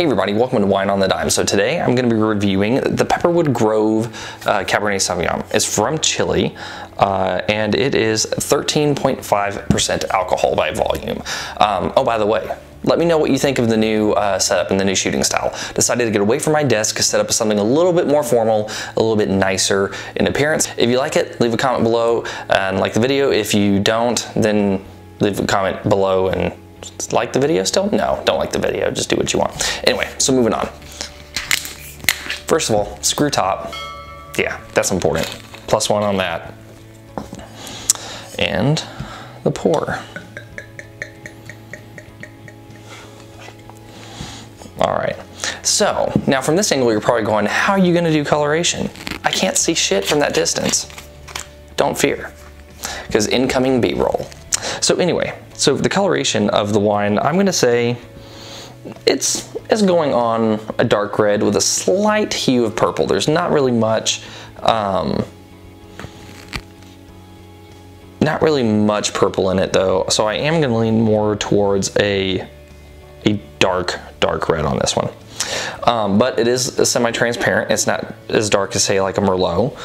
Hey everybody, welcome to Wine on the Dime. So today I'm going to be reviewing the Pepperwood Grove Cabernet Sauvignon. It's from Chile and it is 13.5% alcohol by volume. Oh, by the way, let me know what you think of the new setup and the new shooting style. Decided to get away from my desk, set up something a little bit more formal, a little bit nicer in appearance. If you like it, leave a comment below and like the video. If you don't, then leave a comment below and like the video still? No, don't like the video, just do what you want. Anyway, so moving on. First of all, screw top. Yeah, that's important. +1 on that. And the pour. All right, so now from this angle, you're probably going, how are you gonna do coloration? I can't see shit from that distance. Don't fear, because incoming B-roll. So anyway, so the coloration of the wine, I'm gonna say it's going on a dark red with a slight hue of purple. There's not really much, purple in it though. So I am gonna lean more towards a dark red on this one. But it is semi-transparent. It's not as dark as, say, like a Merlot.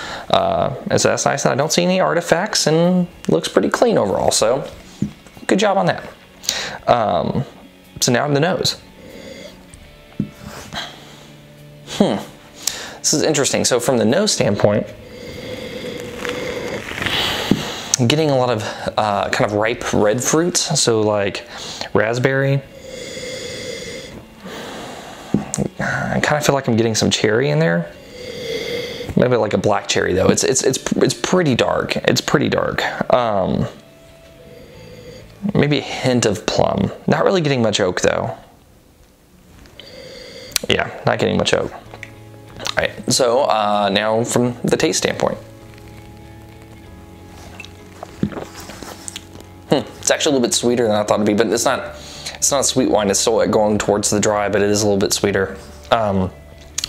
And so that's nice. And I don't see any artifacts and looks pretty clean overall. So good job on that. So now the nose. This is interesting. So from the nose standpoint, I'm getting a lot of kind of ripe red fruits. So like raspberry. I kind of feel like I'm getting some cherry in there. Maybe like a black cherry though. It's pretty dark. It's pretty dark. Maybe a hint of plum. Not really getting much oak though. Yeah, not getting much oak. All right, so now from the taste standpoint. It's actually a little bit sweeter than I thought it'd be, but it's not a sweet wine. It's still going towards the dry, but it is a little bit sweeter.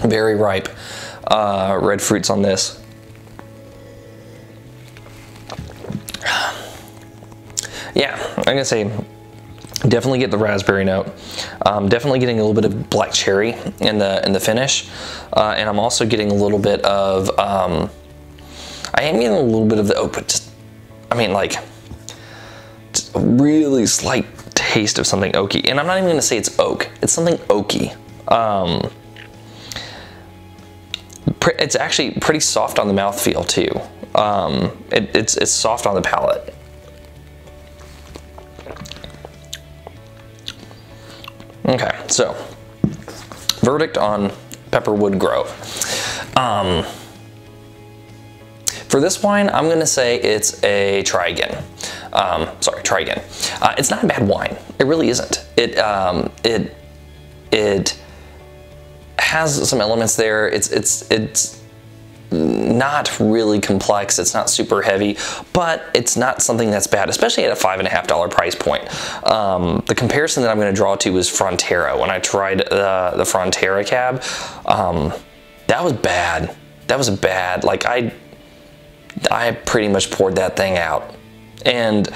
Very ripe red fruits on this. Yeah, I'm gonna say definitely get the raspberry note. Definitely getting a little bit of black cherry in the finish, and I'm also getting a little bit of I am getting a little bit of the oak, but just, I mean, like just a really slight taste of something oaky, and I'm not even gonna say it's oak. It's something oaky. It's actually pretty soft on the mouthfeel too. It's soft on the palate. Okay, so verdict on Pepperwood Grove. For this wine, I'm gonna say it's a try again. Try again. It's not a bad wine. It really isn't. It has some elements there. It's not really complex. It's not super heavy, but it's not something that's bad, especially at a $5.50 price point. The comparison that I'm going to draw to is Frontera. When I tried the Frontera cab, that was bad. That was bad. Like I pretty much poured that thing out. And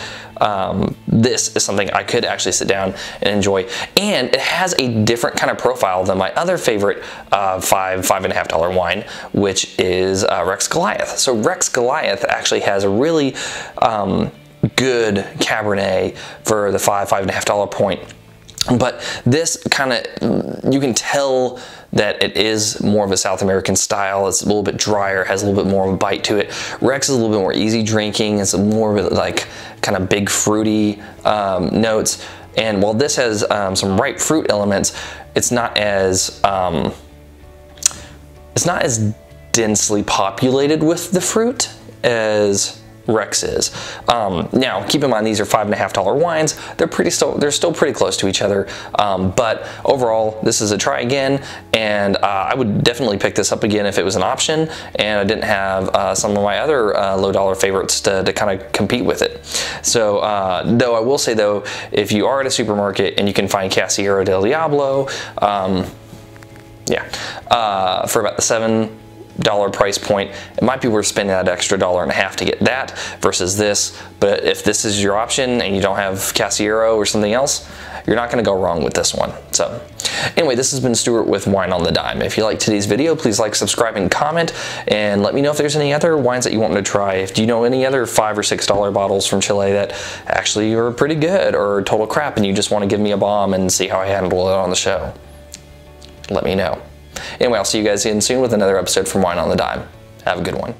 this is something I could actually sit down and enjoy. And it has a different kind of profile than my other favorite $5.50 wine, which is Rex Goliath. So Rex Goliath actually has a really good Cabernet for the $5.50 point. But this kind of, you can tell that it is more of a South American style. It's a little bit drier, has a little bit more of a bite to it. Rex is a little bit more easy drinking. It's more of a, like, kind of big fruity notes. And while this has some ripe fruit elements, it's not as densely populated with the fruit as Rex is. Now keep in mind, these are $5.50 wines. They're still pretty close to each other. But overall, this is a try again, and I would definitely pick this up again if it was an option and I didn't have some of my other low dollar favorites to kind of compete with it. So though I will say though, if you are at a supermarket and you can find Casillero del Diablo, for about the $7 $100 price point, it might be worth spending that extra $1.50 to get that versus this. But if this is your option and you don't have Casillero or something else, you're not going to go wrong with this one. So anyway, this has been Stuart with Wine on the Dime. If you liked today's video, please like, subscribe, and comment, and let me know if there's any other wines that you want me to try. If you know any other $5 or $6 bottles from Chile that actually are pretty good or total crap and you just want to give me a bomb and see how I handle it on the show, let me know. Anyway, I'll see you guys again soon with another episode from Wine on the Dime. Have a good one.